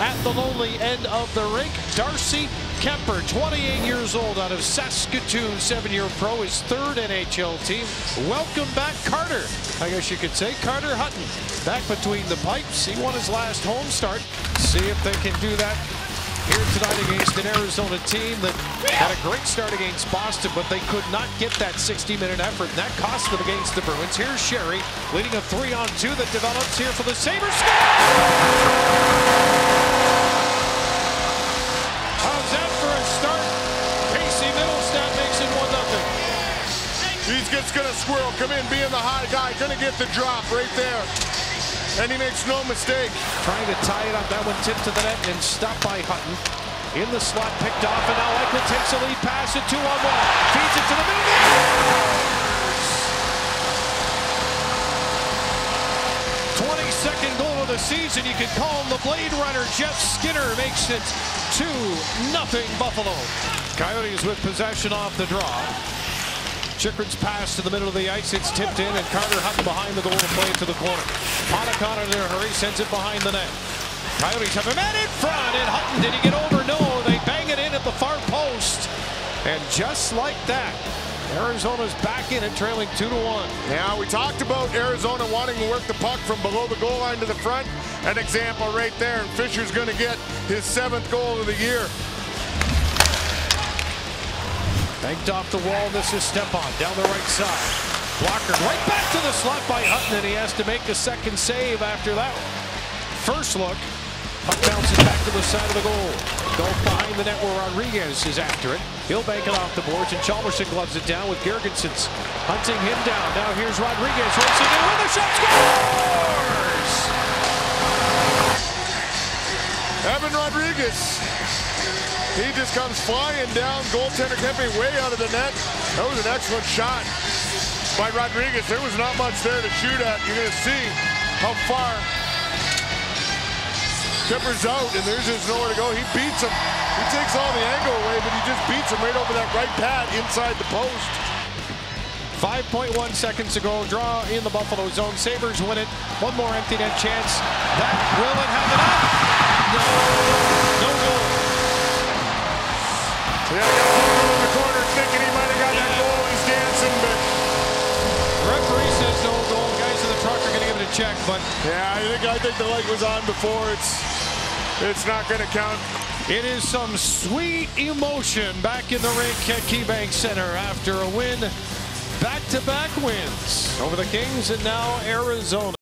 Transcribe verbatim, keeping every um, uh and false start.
at the lonely end of the rink. Darcy Kuemper, twenty-eight years old, out of Saskatoon, seven-year pro, his third N H L team. Welcome back, Carter. I guess you could say Carter Hutton back between the pipes. He won his last home start. See if they can do that here tonight against an Arizona team that had a great start against Boston, but they could not get that sixty-minute effort, and that cost them against the Bruins. Here's Sherry leading a three-on-two that develops here for the Sabres. How's that for a start? Casey Middlestat makes it one nothing. He's just going to squirrel, come in, being the high guy, going to get the drop right there. And he makes no mistake. Trying to tie it up. That one tipped to the net and stopped by Hutton. In the slot, picked off, and now Eichel takes a lead pass at two on one. Feeds it to the middle. twenty-second goal of the season. You can call him the Blade Runner. Jeff Skinner makes it two nothing Buffalo. Coyotes with possession off the draw. Chikrin's pass to the middle of the ice. It's tipped in, and Carter Hutton behind the goal to play it to the corner. Pott in a hurry, sends it behind the net. Coyotes have a man in front, and Hutton, did he get over? No, they bang it in at the far post. And just like that, Arizona's back in and trailing two to one. Now, we talked about Arizona wanting to work the puck from below the goal line to the front. An example right there, and Fisher's going to get his seventh goal of the year. Banked off the wall, this is Stepan, down the right side. Walker right back to the slot by Hutton, and he has to make a second save after that one. First look, Hutton bounces back to the side of the goal. Goal behind the net where Rodriguez is after it. He'll bank it off the boards, and Chalmersen gloves it down with Gergensen's hunting him down. Now here's Rodriguez, racing in with a shot, scores! Evan Rodriguez. He just comes flying down. Goaltender Kempe way out of the net. That was an excellent shot by Rodriguez. There was not much there to shoot at. You're going to see how far Kemper's out, and there's just nowhere to go. He beats him. He takes all the angle away, but he just beats him right over that right pad inside the post. five point one seconds to go. Draw in the Buffalo zone. Sabres win it. One more empty net chance. That will it have it up. No, no goal. Yeah, he got Walker in the corner thinking he might have got that goal. He's dancing, but referee says no goal. Guys in the truck are going to give it a check, but yeah, I think I think the light was on before. It's it's not going to count. It is some sweet emotion back in the rink at KeyBank Center after a win, back-to-back wins over the Kings and now Arizona.